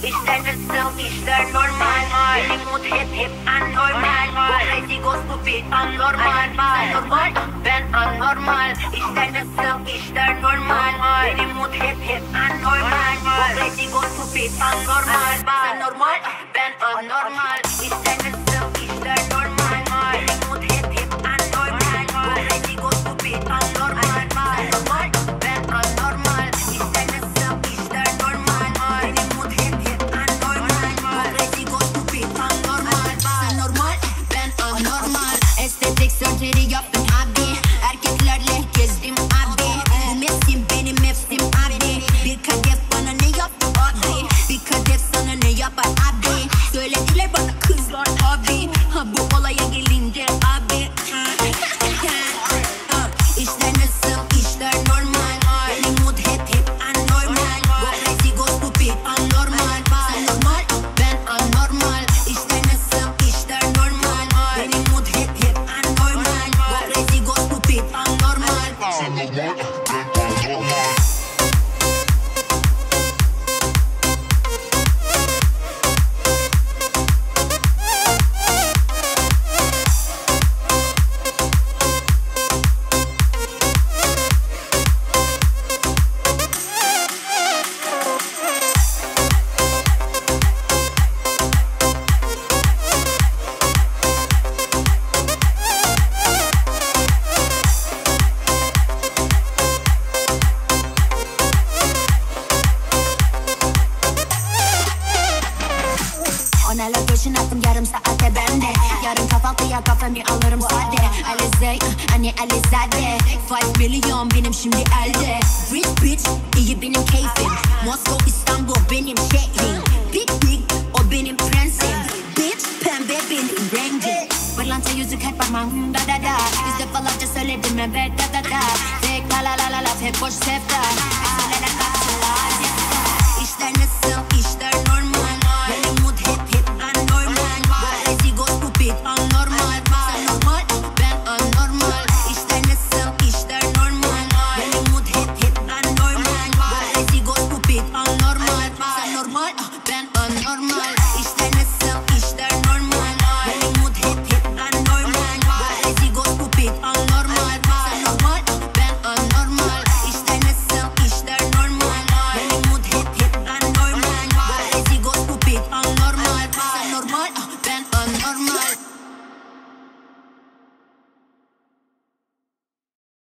Ich deine Stimme, ich stell normal mal. Ich muss hip anormal mal. Crazy goes to beat anormal mal. Ben anormal. Ich deine Stimme, ich stell normal mal. Ich muss hip anormal mal. Crazy goes to beat anormal mal. Normal, ben anormal. Ich deine Stimme, ich stell normal mal. Ich muss hip anormal mal. Crazy goes to beat anormal mal. Normal, ben anormal. Ich deine Stimme, ich stell normal mal. Ich muss normal, estetik surgery yaptım abi. Erkeklerle gezdim abi. Bu mevsim benim mevsim abi. Bir kadeh bana ne yaptı abi? Bir kadeh sana ne yapar abi? Söylediler bana kızlar abi. Ha bu olaya gelince abi. İşler nasıl? İşler normal. Benim mood hep anormal. Bu crazy goes to be anormal. Sen normal, ben anormal. İşler nasıl? İşler normal. Benim mood hep anormal. Bu crazy goes to be anormal. Sen normal, ben anormal. Ona location attım yarım saate bende. Yarın kahvaltıya kafamı alırım sade. Alizade, hani Alizade. 5 milyon benim şimdi elde. Rich bitch, iyi benim keyfim. Moskova, İstanbul benim şehrim. Big big, o benim prensim. Bitch, pembe benim rengim. Pırlanta yüzük hep parmağımda da da. Yüz defalarca söyledim evet da da da. Tek la la la la hep boş sevda.